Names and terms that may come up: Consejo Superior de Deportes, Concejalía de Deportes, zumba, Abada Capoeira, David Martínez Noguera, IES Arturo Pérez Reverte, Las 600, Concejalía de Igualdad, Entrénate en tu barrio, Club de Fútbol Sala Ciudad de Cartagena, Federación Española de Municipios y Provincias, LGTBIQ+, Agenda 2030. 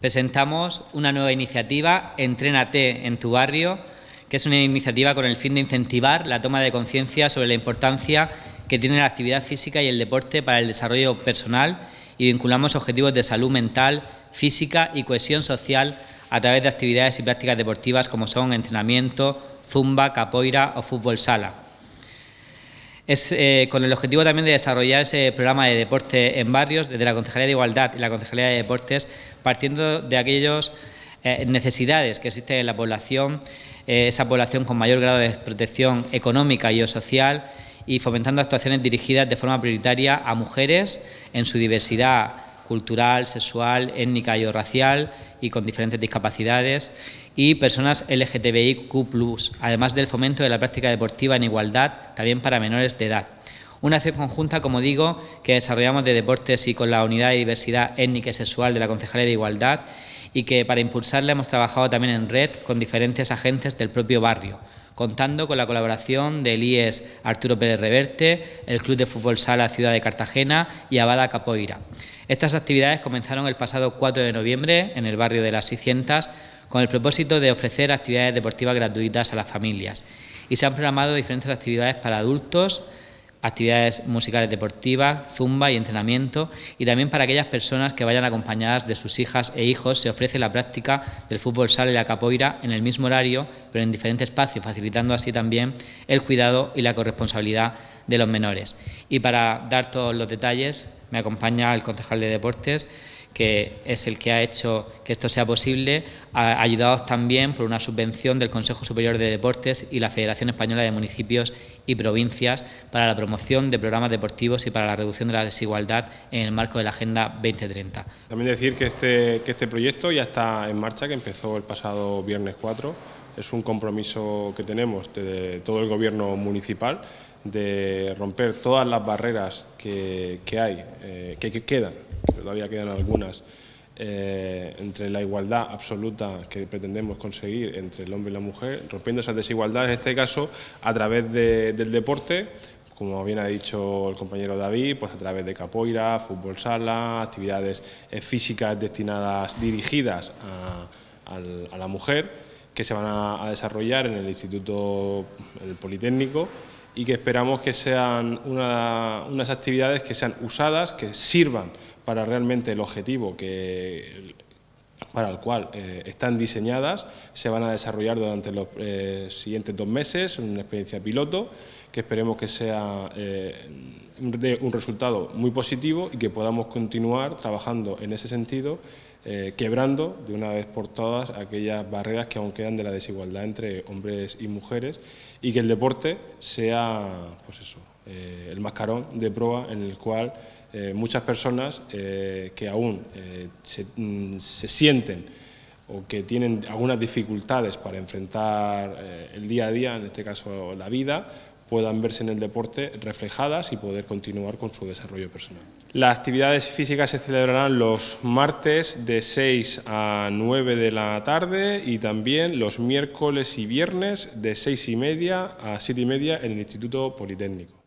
presentamos una nueva iniciativa, Entrénate en tu barrio, que es una iniciativa con el fin de incentivar la toma de conciencia sobre la importancia que tiene la actividad física y el deporte para el desarrollo personal, y vinculamos objetivos de salud mental, física y cohesión social a través de actividades y prácticas deportivas como son entrenamiento, zumba, capoeira o fútbol sala. Es con el objetivo también de desarrollar ese programa de deporte en barrios desde la Concejalía de Igualdad y la Concejalía de Deportes, partiendo de aquellas necesidades que existen en la población, esa población con mayor grado de protección económica y o social, y fomentando actuaciones dirigidas de forma prioritaria a mujeres en su diversidad cultural, sexual, étnica y o racial y con diferentes discapacidades, y personas LGTBIQ+, además del fomento de la práctica deportiva en igualdad también para menores de edad. Una acción conjunta, como digo, que desarrollamos de deportes y con la unidad de diversidad étnica y sexual de la Concejalía de Igualdad, y que para impulsarla hemos trabajado también en red con diferentes agentes del propio barrio, contando con la colaboración del IES Arturo Pérez Reverte, el Club de Fútbol Sala Ciudad de Cartagena y Abada Capoeira. Estas actividades comenzaron el pasado 4 de noviembre en el barrio de Las 600 con el propósito de ofrecer actividades deportivas gratuitas a las familias, y se han programado diferentes actividades para adultos, actividades musicales deportivas, zumba y entrenamiento, y también para aquellas personas que vayan acompañadas de sus hijas e hijos se ofrece la práctica del fútbol sala y la capoeira en el mismo horario pero en diferentes espacios, facilitando así también el cuidado y la corresponsabilidad de los menores. Y para dar todos los detalles me acompaña el concejal de Deportes, que es el que ha hecho que esto sea posible, ayudados también por una subvención del Consejo Superior de Deportes y la Federación Española de Municipios y Provincias para la promoción de programas deportivos y para la reducción de la desigualdad en el marco de la Agenda 2030. También decir que este proyecto ya está en marcha, que empezó el pasado viernes 4. Es un compromiso que tenemos de todo el Gobierno municipal de romper todas las barreras que quedan, que todavía quedan algunas, entre la igualdad absoluta que pretendemos conseguir entre el hombre y la mujer, rompiendo esas desigualdades, en este caso, a través del deporte, como bien ha dicho el compañero David, pues a través de capoeira, fútbol sala, actividades físicas dirigidas a la mujer, que se van a desarrollar en el Instituto Politécnico, y que esperamos que sean unas actividades que sean usadas, que sirvan para realmente el objetivo para el cual están diseñadas. Se van a desarrollar durante los siguientes 2 meses, una experiencia piloto, que esperemos que sea un resultado muy positivo y que podamos continuar trabajando en ese sentido, quebrando de una vez por todas aquellas barreras que aún quedan de la desigualdad entre hombres y mujeres, y que el deporte sea, pues eso, el mascarón de prueba en el cual muchas personas que aún se sienten o que tienen algunas dificultades para enfrentar el día a día, en este caso la vida, puedan verse en el deporte reflejadas y poder continuar con su desarrollo personal. Las actividades físicas se celebrarán los martes de 6 a 9 de la tarde y también los miércoles y viernes de 6:30 a 7:30 en el Instituto Politécnico.